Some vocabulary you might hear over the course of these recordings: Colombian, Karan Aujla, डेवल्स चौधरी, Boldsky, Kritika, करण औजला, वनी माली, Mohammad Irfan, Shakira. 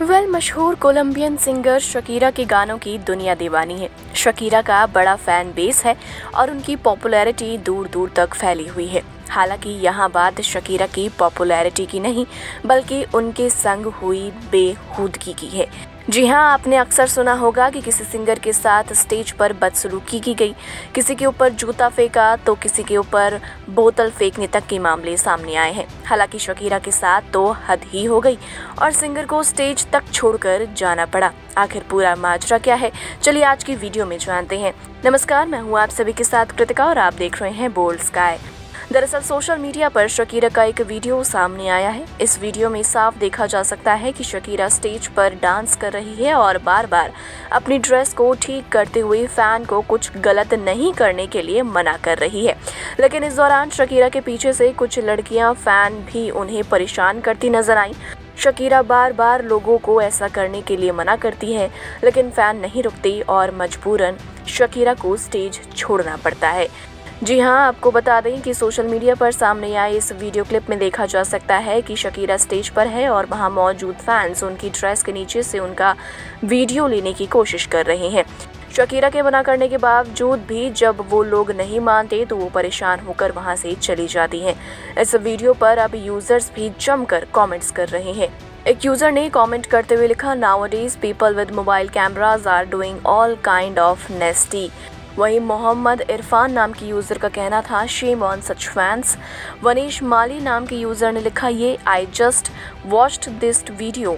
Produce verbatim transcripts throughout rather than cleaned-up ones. Well मशहूर Colombian singer Shakira के गानों की दुनिया दीवानी है। शकीरा का बड़ा फैन बेस है और उनकी पॉपुलैरिटी दूर दूर तक फैली हुई है। हालांकि यहाँ बात शकीरा की पॉपुलैरिटी की नहीं बल्कि उनके संग हुई बेहूदगी की है। जी हाँ, आपने अक्सर सुना होगा कि किसी सिंगर के साथ स्टेज पर बदसलूकी की गई, किसी के ऊपर जूता फेंका तो किसी के ऊपर बोतल फेंकने तक के मामले सामने आए हैं। हालांकि शकीरा के साथ तो हद ही हो गई और सिंगर को स्टेज तक छोड़कर जाना पड़ा। आखिर पूरा माजरा क्या है, चलिए आज की वीडियो में जानते हैं। नमस्कार, मैं हूँ आप सभी के साथ कृतिका और आप देख रहे हैं बोल्डस्काई। दरअसल सोशल मीडिया पर शकीरा का एक वीडियो सामने आया है। इस वीडियो में साफ देखा जा सकता है कि शकीरा स्टेज पर डांस कर रही है और बार बार अपनी ड्रेस को ठीक करते हुए फैन को कुछ गलत नहीं करने के लिए मना कर रही है। लेकिन इस दौरान शकीरा के पीछे से कुछ लड़कियां फैन भी उन्हें परेशान करती नजर आईं। शकीरा बार बार लोगों को ऐसा करने के लिए मना करती है लेकिन फैन नहीं रुकती और मजबूरन शकीरा को स्टेज छोड़ना पड़ता है। जी हाँ, आपको बता दें कि सोशल मीडिया पर सामने आए इस वीडियो क्लिप में देखा जा सकता है कि शकीरा स्टेज पर है और वहाँ मौजूद फैंस उनकी ड्रेस के नीचे से उनका वीडियो लेने की कोशिश कर रहे हैं। शकीरा के मना करने के बावजूद भी जब वो लोग नहीं मानते तो वो परेशान होकर वहाँ से चली जाती हैं। इस वीडियो पर अब यूजर्स भी जमकर कमेंट्स कर रहे हैं। एक यूजर ने कमेंट करते हुए लिखा, nowadays people with mobile cameras are doing all kind of nasty. वहीं मोहम्मद इरफान नाम की यूज़र का कहना था, शेम ऑन सच फैंस। वनी माली नाम की यूज़र ने लिखा, ये I just watched this video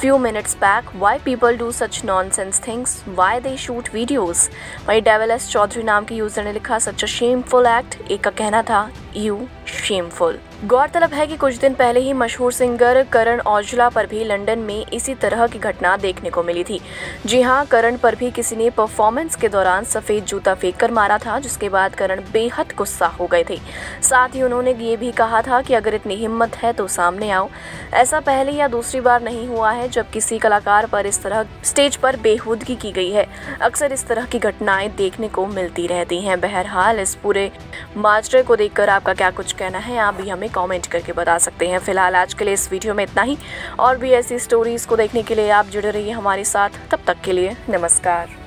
few minutes back, why people do such nonsense things, why they shoot videos. वहीं डेवल्स चौधरी नाम की यूज़र ने लिखा, सच अ शेमफुल एक्ट। एक का कहना था, यू शेमफुल। गौरतलब है कि कुछ दिन पहले ही मशहूर सिंगर करण औजला पर भी लंदन में इसी तरह की घटना देखने को मिली थी। जी हाँ, करण पर भी किसी ने परफॉर्मेंस के दौरान सफ़ेद जूता फेंक कर मारा था, जिसके बाद करण बेहद गुस्सा हो गए थे। साथ ही उन्होंने ये भी कहा था कि अगर इतनी हिम्मत है तो सामने आओ। ऐसा पहले या दूसरी बार नहीं हुआ है जब किसी कलाकार पर इस तरह स्टेज पर बेहूदगी की गई है। अक्सर इस तरह की घटनाएँ देखने को मिलती रहती हैं। बहरहाल, इस पूरे माजरे को देखकर आपका क्या कुछ कहना है, आप भी हमें कमेंट करके बता सकते हैं। फिलहाल आज के लिए इस वीडियो में इतना ही और भी ऐसी स्टोरीज को देखने के लिए आप जुड़े रहिए हमारे साथ। तब तक के लिए नमस्कार।